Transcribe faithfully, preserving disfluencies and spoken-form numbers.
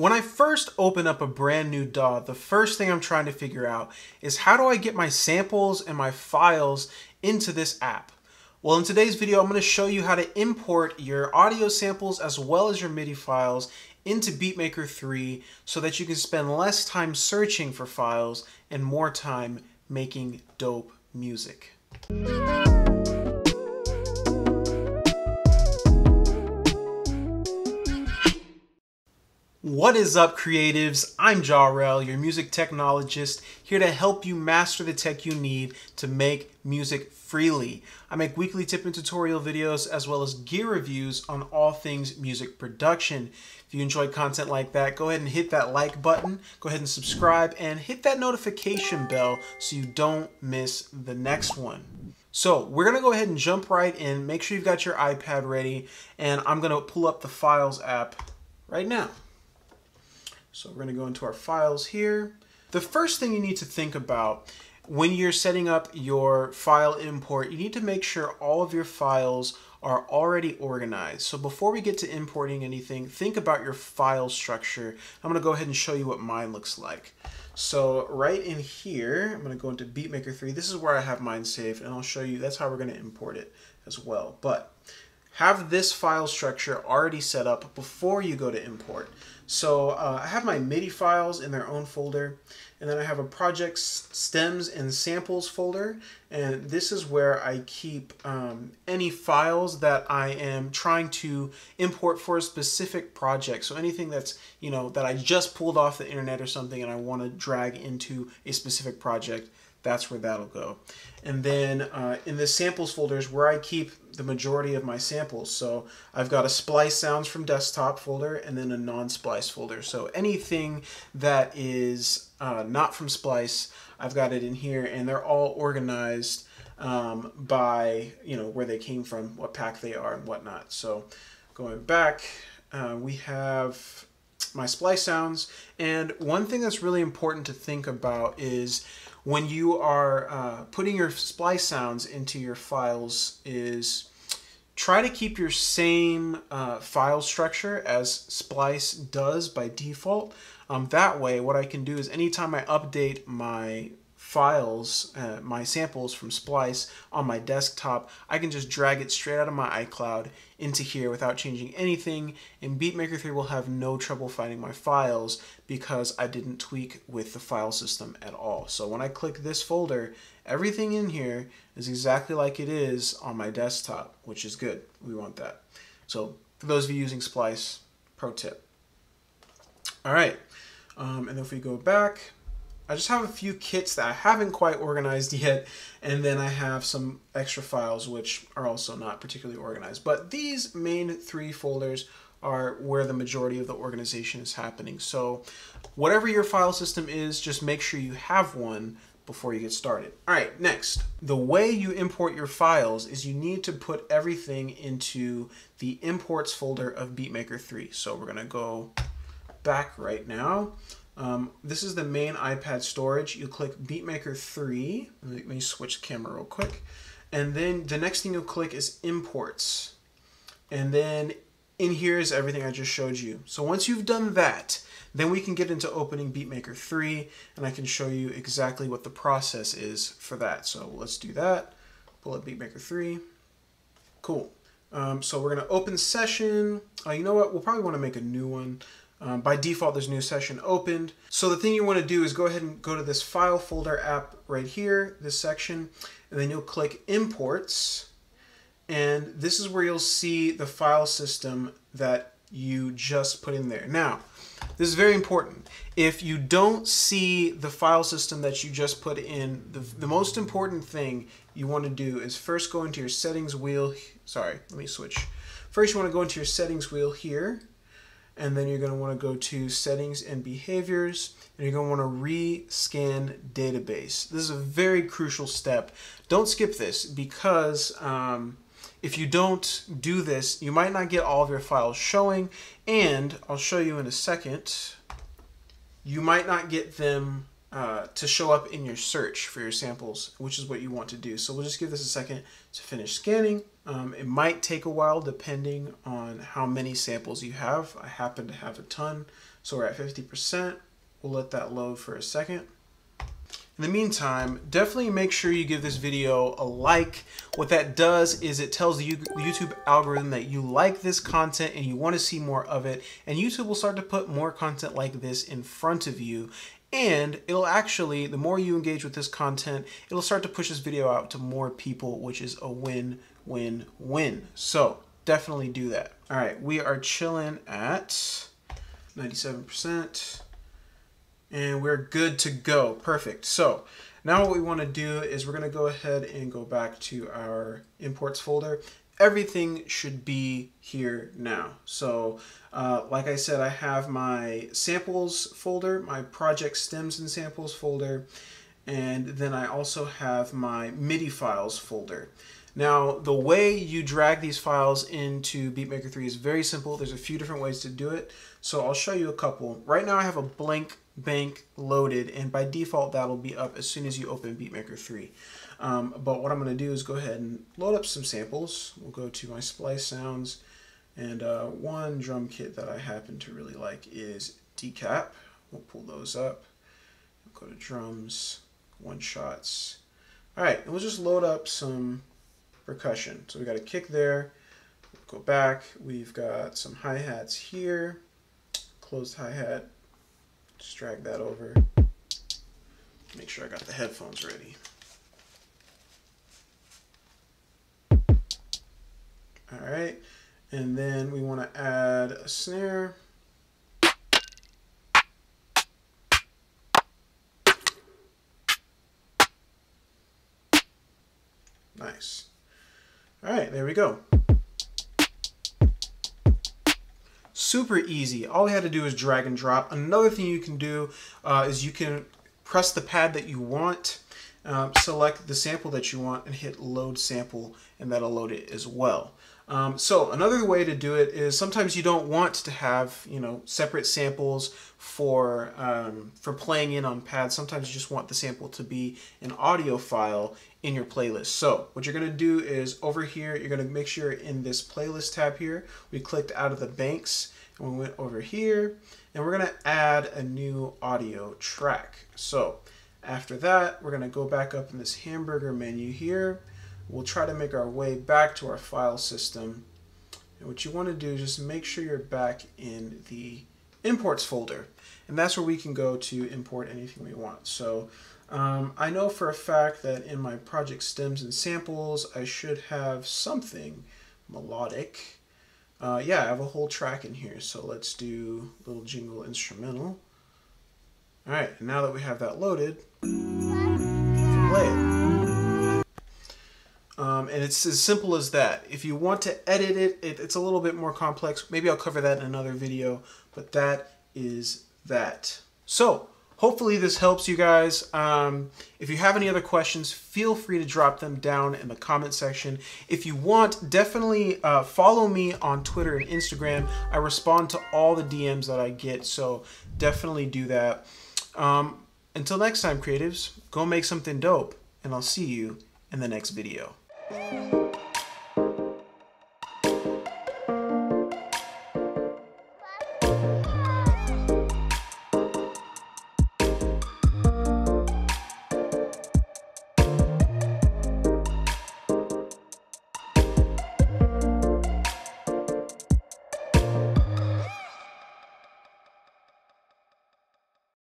When I first open up a brand new D A W, the first thing I'm trying to figure out is how do I get my samples and my files into this app? Well, in today's video, I'm going to show you how to import your audio samples as well as your MIDI files into Beatmaker three so that you can spend less time searching for files and more time making dope music. What is up, creatives? I'm Jarrell, your music technologist, here to help you master the tech you need to make music freely. I make weekly tip and tutorial videos as well as gear reviews on all things music production. If you enjoy content like that, go ahead and hit that like button, go ahead and subscribe, and hit that notification bell so you don't miss the next one. So we're gonna go ahead and jump right in. Make sure you've got your iPad ready, and I'm gonna pull up the Files app right now. So we're going to go into our files here. The first thing you need to think about when you're setting up your file import, you need to make sure all of your files are already organized. So before we get to importing anything, think about your file structure. I'm going to go ahead and show you what mine looks like. So right in here, I'm going to go into Beatmaker three. This is where I have mine saved, and I'll show you that's how we're going to import it as well. But have this file structure already set up before you go to import. So uh, I have my MIDI files in their own folder, and then I have a projects, stems, and samples folder, and this is where I keep um, any files that I am trying to import for a specific project. So anything that's, you know, that I just pulled off the internet or something and I want to drag into a specific project, that's where that'll go. And then uh, in the samples folder is where I keep the majority of my samples. So I've got a Splice Sounds from Desktop folder and then a non-Splice folder. So anything that is uh, not from Splice, I've got it in here, and they're all organized um, by, you know, where they came from, what pack they are and whatnot. So going back, uh, we have my Splice Sounds. And one thing that's really important to think about is when you are uh, putting your Splice Sounds into your files is try to keep your same uh, file structure as Splice does by default. Um, that way, what I can do is anytime I update my files, uh, my samples from Splice on my desktop, I can just drag it straight out of my iCloud into here without changing anything, and Beatmaker three will have no trouble finding my files because I didn't tweak with the file system at all. So when I click this folder, everything in here is exactly like it is on my desktop, which is good. We want that. So for those of you using Splice, pro tip. All right, um, and if we go back, I just have a few kits that I haven't quite organized yet, and then I have some extra files which are also not particularly organized. But these main three folders are where the majority of the organization is happening. So whatever your file system is, just make sure you have one before you get started. All right, next. The way you import your files is you need to put everything into the imports folder of Beatmaker three. So we're gonna go back right now. Um, this is the main iPad storage. You click Beatmaker three. Let me switch the camera real quick. And then the next thing you'll click is Imports. And then in here is everything I just showed you. So once you've done that, then we can get into opening Beatmaker three, and I can show you exactly what the process is for that. So let's do that. Pull up Beatmaker three. Cool. Um, so we're going to open session. Oh, you know what? We'll probably want to make a new one. Um, by default, there's new session opened. So the thing you want to do is go ahead and go to this file folder app right here, this section, and then you'll click Imports. And this is where you'll see the file system that you just put in there. Now, this is very important. If you don't see the file system that you just put in, the, the most important thing you want to do is first go into your settings wheel. Sorry, let me switch. First, you want to go into your settings wheel here. And then you're going to want to go to Settings and Behaviors, and you're going to want to re-scan database. This is a very crucial step. Don't skip this, because um, if you don't do this, you might not get all of your files showing, and I'll show you in a second, you might not get them uh, to show up in your search for your samples, which is what you want to do. So we'll just give this a second to finish scanning. Um, it might take a while depending on how many samples you have. I happen to have a ton, so we're at fifty percent. We'll let that load for a second. In the meantime, definitely make sure you give this video a like. What that does is it tells the YouTube algorithm that you like this content and you want to see more of it, and YouTube will start to put more content like this in front of you. And it'll actually, the more you engage with this content, it'll start to push this video out to more people, which is a win, win, win. So definitely do that. All right, we are chilling at ninety-seven percent. And we're good to go. Perfect. So now what we want to do is we're going to go ahead and go back to our imports folder. Everything should be here now. So uh, like I said, I have my samples folder, my project stems and samples folder, and then I also have my MIDI files folder. Now, the way you drag these files into Beatmaker three is very simple. There's a few different ways to do it, so I'll show you a couple. Right now I have a blank bank loaded, and by default that'll be up as soon as you open Beatmaker three. Um, but what I'm going to do is go ahead and load up some samples. We'll go to my Splice sounds, and uh, one drum kit that I happen to really like is Decap. We'll pull those up. We'll go to drums, one shots. All right, and we'll just load up some percussion. So we got a kick there. We'll go back. We've got some hi-hats here. Closed hi-hat. Just drag that over. Make sure I got the headphones ready. All right, and then we want to add a snare. Nice. All right, there we go. Super easy. All we had to do is drag and drop. Another thing you can do uh, is you can press the pad that you want, um, select the sample that you want, and hit load sample, and that'll load it as well. Um, so another way to do it is sometimes you don't want to have, you know, separate samples for um, for playing in on pads. Sometimes you just want the sample to be an audio file in your playlist. So what you're going to do is over here, you're going to make sure in this playlist tab here, we clicked out of the banks and we went over here, and we're going to add a new audio track. So after that, we're going to go back up in this hamburger menu here. We'll try to make our way back to our file system. And what you want to do is just make sure you're back in the imports folder. And that's where we can go to import anything we want. So um, I know for a fact that in my project stems and samples, I should have something melodic. Uh, yeah, I have a whole track in here. So let's do a little jingle instrumental. All right, and now that we have that loaded, play it. Um, and it's as simple as that. If you want to edit it, it, it's a little bit more complex. Maybe I'll cover that in another video, but that is that. So hopefully this helps you guys. Um, if you have any other questions, feel free to drop them down in the comment section. If you want, definitely uh, follow me on Twitter and Instagram. I respond to all the D Ms that I get, so definitely do that. Um, until next time, creatives, go make something dope, and I'll see you in the next video. Thank you.